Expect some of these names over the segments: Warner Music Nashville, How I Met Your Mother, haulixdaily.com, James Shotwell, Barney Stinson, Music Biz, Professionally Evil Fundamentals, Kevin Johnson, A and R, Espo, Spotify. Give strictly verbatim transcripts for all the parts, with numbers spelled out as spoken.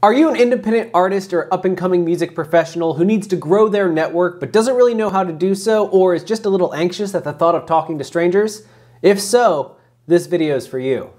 Are you an independent artist or up-and-coming music professional who needs to grow their network but doesn't really know how to do so, or is just a little anxious at the thought of talking to strangers? If so, this video is for you.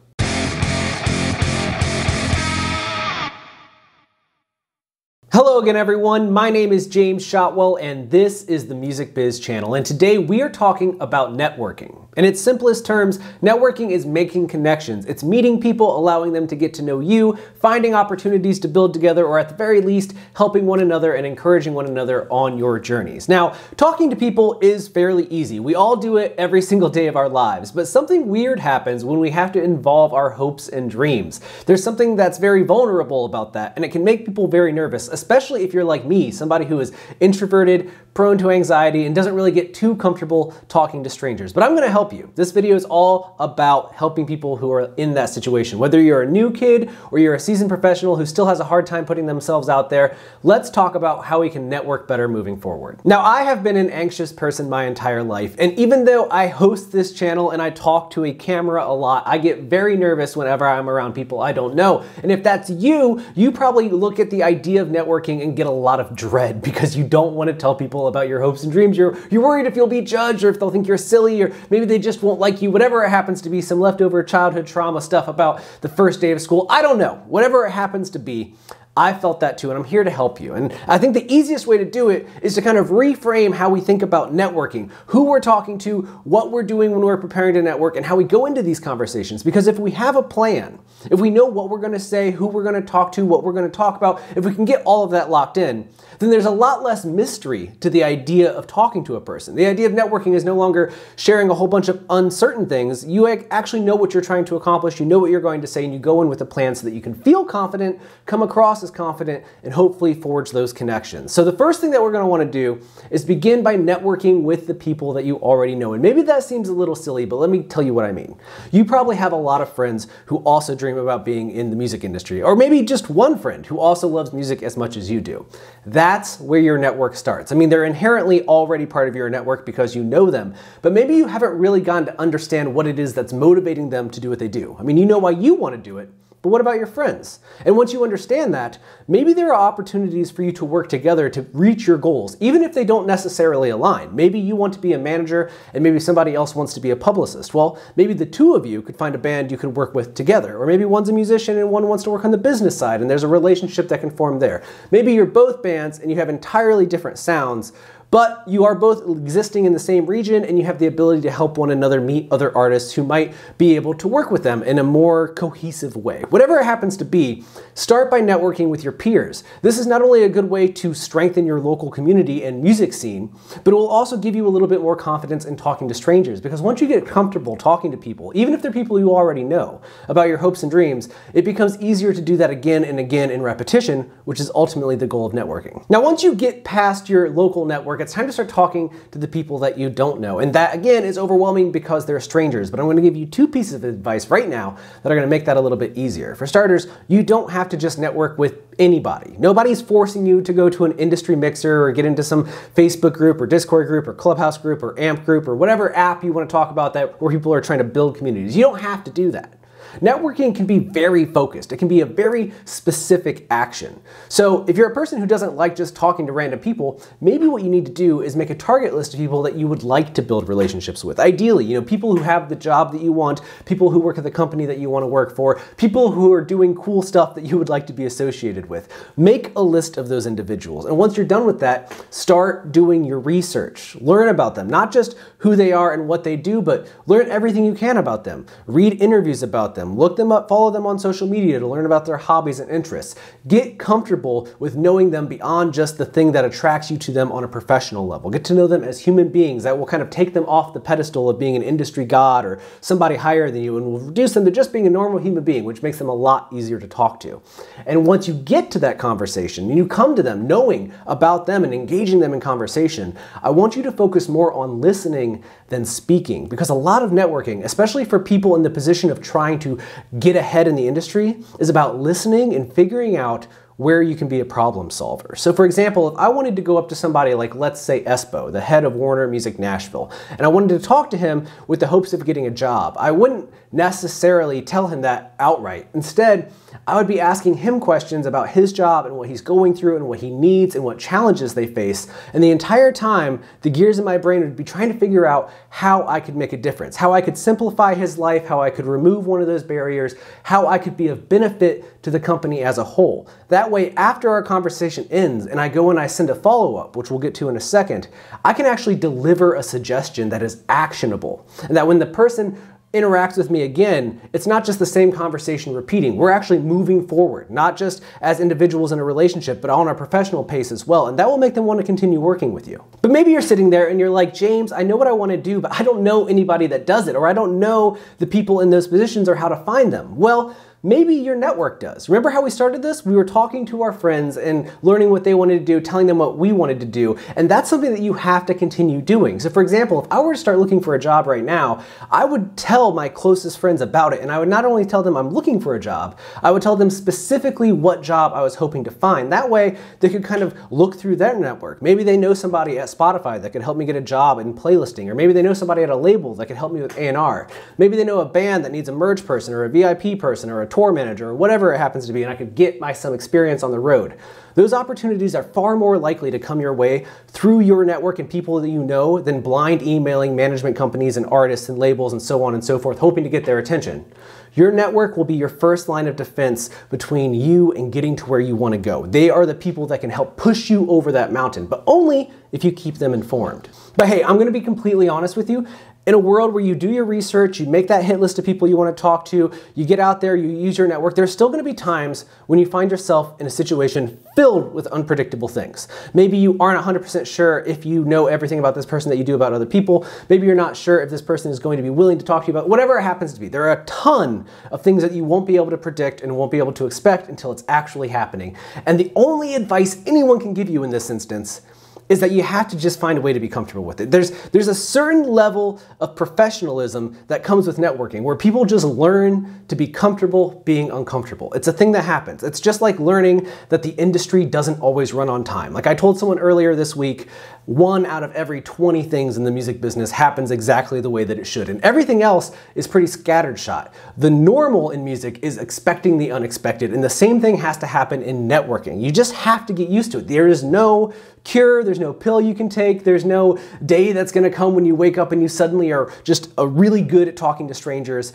Hello again, everyone. My name is James Shotwell, and this is the Music Biz channel. And today we are talking about networking. In its simplest terms, networking is making connections. It's meeting people, allowing them to get to know you, finding opportunities to build together, or at the very least, helping one another and encouraging one another on your journeys. Now, talking to people is fairly easy. We all do it every single day of our lives, but something weird happens when we have to involve our hopes and dreams. There's something that's very vulnerable about that, and it can make people very nervous, especially if you're like me, somebody who is introverted, prone to anxiety, and doesn't really get too comfortable talking to strangers. But I'm gonna help you. This video is all about helping people who are in that situation. Whether you're a new kid or you're a seasoned professional who still has a hard time putting themselves out there, let's talk about how we can network better moving forward. Now, I have been an anxious person my entire life, and even though I host this channel and I talk to a camera a lot, I get very nervous whenever I'm around people I don't know. And if that's you, you probably look at the idea of networking Networking and get a lot of dread because you don't want to tell people about your hopes and dreams. You're, you're worried if you'll be judged, or if they'll think you're silly, or maybe they just won't like you, whatever it happens to be, some leftover childhood trauma stuff about the first day of school. I don't know. Whatever it happens to be, I felt that too, and I'm here to help you. And I think the easiest way to do it is to kind of reframe how we think about networking, who we're talking to, what we're doing when we're preparing to network, and how we go into these conversations. Because if we have a plan, if we know what we're gonna say, who we're gonna talk to, what we're gonna talk about, if we can get all of that locked in, then there's a lot less mystery to the idea of talking to a person. The idea of networking is no longer sharing a whole bunch of uncertain things. You actually know what you're trying to accomplish, you know what you're going to say, and you go in with a plan so that you can feel confident, come across as confident, and hopefully forge those connections. So the first thing that we're going to want to do is begin by networking with the people that you already know. And maybe that seems a little silly, but let me tell you what I mean. You probably have a lot of friends who also dream about being in the music industry, or maybe just one friend who also loves music as much as you do. That's where your network starts. I mean, they're inherently already part of your network because you know them, but maybe you haven't really gotten to understand what it is that's motivating them to do what they do. I mean, you know why you want to do it, but what about your friends? And once you understand that, maybe there are opportunities for you to work together to reach your goals, even if they don't necessarily align. Maybe you want to be a manager and maybe somebody else wants to be a publicist. Well, maybe the two of you could find a band you could work with together, or maybe one's a musician and one wants to work on the business side, and there's a relationship that can form there. Maybe you're both bands and you have entirely different sounds, but you are both existing in the same region and you have the ability to help one another meet other artists who might be able to work with them in a more cohesive way. Whatever it happens to be, start by networking with your peers. This is not only a good way to strengthen your local community and music scene, but it will also give you a little bit more confidence in talking to strangers, because once you get comfortable talking to people, even if they're people you already know, about your hopes and dreams, it becomes easier to do that again and again in repetition, which is ultimately the goal of networking. Now, once you get past your local network, it's time to start talking to the people that you don't know. And that, again, is overwhelming because they're strangers. But I'm going to give you two pieces of advice right now that are going to make that a little bit easier. For starters, you don't have to just network with anybody. Nobody's forcing you to go to an industry mixer or get into some Facebook group or Discord group or Clubhouse group or Amp group or whatever app you want to talk about that where people are trying to build communities. You don't have to do that. Networking can be very focused. It can be a very specific action. So if you're a person who doesn't like just talking to random people, maybe what you need to do is make a target list of people that you would like to build relationships with. Ideally, you know, people who have the job that you want, people who work at the company that you want to work for, people who are doing cool stuff that you would like to be associated with. Make a list of those individuals. And once you're done with that, start doing your research. Learn about them, not just who they are and what they do, but learn everything you can about them. Read interviews about them. Them. Look them up, follow them on social media to learn about their hobbies and interests. Get comfortable with knowing them beyond just the thing that attracts you to them on a professional level. Get to know them as human beings. That will kind of take them off the pedestal of being an industry god or somebody higher than you, and will reduce them to just being a normal human being, which makes them a lot easier to talk to. And once you get to that conversation and you come to them knowing about them and engaging them in conversation, I want you to focus more on listening than speaking, because a lot of networking, especially for people in the position of trying to get ahead in the industry, is about listening and figuring out where you can be a problem solver. So for example, if I wanted to go up to somebody like, let's say, Espo, the head of Warner Music Nashville, and I wanted to talk to him with the hopes of getting a job, I wouldn't necessarily tell him that outright. Instead, I would be asking him questions about his job and what he's going through and what he needs and what challenges they face. And the entire time, the gears in my brain would be trying to figure out how I could make a difference, how I could simplify his life, how I could remove one of those barriers, how I could be of benefit to the company as a whole. That way, after our conversation ends and I go and I send a follow-up, which we'll get to in a second, I can actually deliver a suggestion that is actionable. And that when the person interacts with me again, it's not just the same conversation repeating. We're actually moving forward, not just as individuals in a relationship, but on our professional pace as well. And that will make them want to continue working with you. But maybe you're sitting there and you're like, James, I know what I want to do, but I don't know anybody that does it, or I don't know the people in those positions or how to find them. Well, maybe your network does. Remember how we started this? We were talking to our friends and learning what they wanted to do, telling them what we wanted to do. And that's something that you have to continue doing. So for example, if I were to start looking for a job right now, I would tell my closest friends about it. And I would not only tell them I'm looking for a job, I would tell them specifically what job I was hoping to find. That way they could kind of look through their network. Maybe they know somebody at Spotify that could help me get a job in playlisting, or maybe they know somebody at a label that could help me with A and R. Maybe they know a band that needs a merch person or a V I P person or a tour manager or whatever it happens to be, and I could get my some experience on the road. Those opportunities are far more likely to come your way through your network and people that you know than blind emailing management companies and artists and labels and so on and so forth, hoping to get their attention. Your network will be your first line of defense between you and getting to where you want to go. They are the people that can help push you over that mountain, but only if you keep them informed. But hey, I'm going to be completely honest with you. In a world where you do your research, you make that hit list of people you want to talk to, you get out there, you use your network, there's still going to be times when you find yourself in a situation filled with unpredictable things. Maybe you aren't one hundred percent sure if you know everything about this person that you do about other people. Maybe you're not sure if this person is going to be willing to talk to you about whatever it happens to be. There are a ton of things that you won't be able to predict and won't be able to expect until it's actually happening. And the only advice anyone can give you in this instance is that you have to just find a way to be comfortable with it. There's, there's a certain level of professionalism that comes with networking where people just learn to be comfortable being uncomfortable. It's a thing that happens. It's just like learning that the industry doesn't always run on time. Like I told someone earlier this week, one out of every twenty things in the music business happens exactly the way that it should, and everything else is pretty scattered shot. The normal in music is expecting the unexpected, and the same thing has to happen in networking. You just have to get used to it. There is no cure, there's no pill you can take, there's no day that's going to come when you wake up and you suddenly are just a really good at talking to strangers.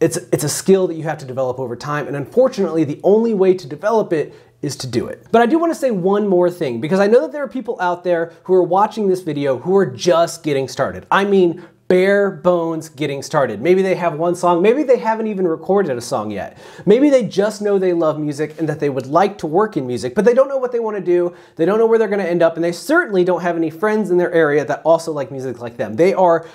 It's, it's a skill that you have to develop over time, and unfortunately the only way to develop it is to do it. But I do want to say one more thing, because I know that there are people out there who are watching this video who are just getting started. I mean, bare bones getting started. Maybe they have one song, maybe they haven't even recorded a song yet. Maybe they just know they love music and that they would like to work in music, but they don't know what they want to do, they don't know where they're going to end up, and they certainly don't have any friends in their area that also like music like them. They are,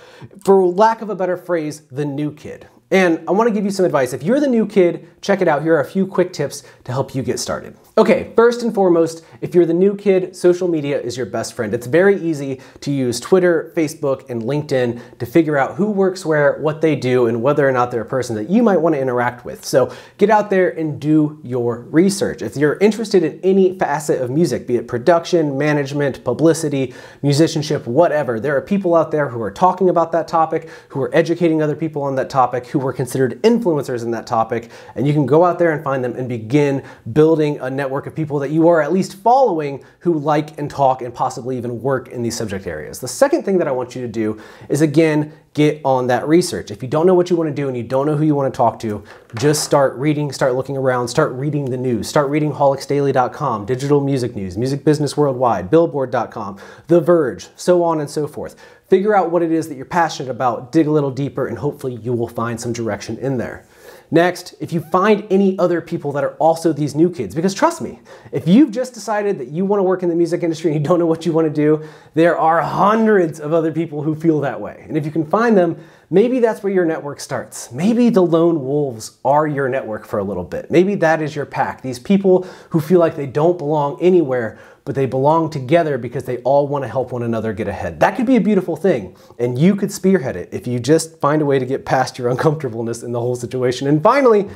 for lack of a better phrase, the new kid. And I want to give you some advice. If you're the new kid, check it out. Here are a few quick tips to help you get started. Okay, first and foremost, if you're the new kid, social media is your best friend. It's very easy to use Twitter, Facebook, and LinkedIn to figure out who works where, what they do, and whether or not they're a person that you might want to interact with. So get out there and do your research. If you're interested in any facet of music, be it production, management, publicity, musicianship, whatever, there are people out there who are talking about that topic, who are educating other people on that topic, who were considered influencers in that topic, and you can go out there and find them and begin building a network network of people that you are at least following who like and talk and possibly even work in these subject areas. The second thing that I want you to do is, again, get on that research. If you don't know what you want to do and you don't know who you want to talk to, just start reading, start looking around, start reading the news, start reading haulix daily dot com, digital music news, Music Business Worldwide, billboard dot com, The Verge, so on and so forth. Figure out what it is that you're passionate about, dig a little deeper, and hopefully you will find some direction in there. Next, if you find any other people that are also these new kids, because trust me, if you've just decided that you want to work in the music industry and you don't know what you want to do, there are hundreds of other people who feel that way. And if you can find them, maybe that's where your network starts. Maybe the lone wolves are your network for a little bit. Maybe that is your pack. These people who feel like they don't belong anywhere, but they belong together because they all want to help one another get ahead. That could be a beautiful thing, and you could spearhead it if you just find a way to get past your uncomfortableness in the whole situation. And finally,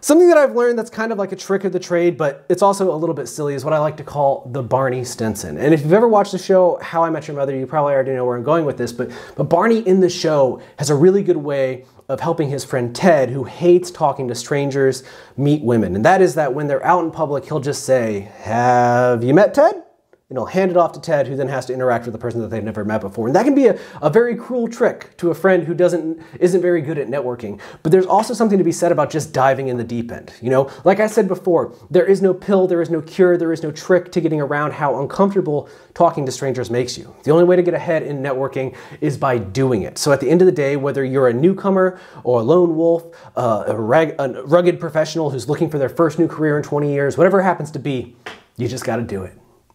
something that I've learned that's kind of like a trick of the trade, but it's also a little bit silly, is what I like to call the Barney Stinson. And if you've ever watched the show How I Met Your Mother, you probably already know where I'm going with this, but, but Barney in the show has a really good way of helping his friend Ted, who hates talking to strangers, meet women. And that is that when they're out in public, he'll just say, "Have you met Ted?" And he'll hand it off to Ted, who then has to interact with a person that they've never met before. And that can be a, a very cruel trick to a friend who doesn't isn't very good at networking. But there's also something to be said about just diving in the deep end. You know, like I said before, there is no pill, there is no cure, there is no trick to getting around how uncomfortable talking to strangers makes you. The only way to get ahead in networking is by doing it. So at the end of the day, whether you're a newcomer or a lone wolf, uh, a, rag, a rugged professional who's looking for their first new career in twenty years, whatever it happens to be, you just gotta do it.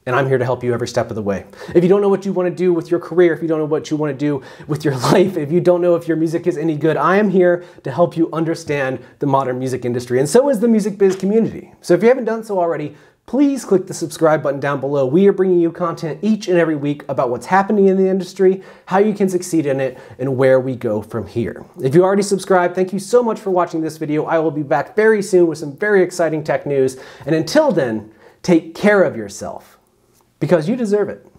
And I'm here to help you every step of the way. If you don't know what you want to do with your career, if you don't know what you want to do with your life, if you don't know if your music is any good, I am here to help you understand the modern music industry. And so is the Music Biz community. So if you haven't done so already, please click the subscribe button down below. We are bringing you content each and every week about what's happening in the industry, how you can succeed in it, and where we go from here. If you already subscribed, thank you so much for watching this video. I will be back very soon with some very exciting tech news. And until then, take care of yourself, because you deserve it.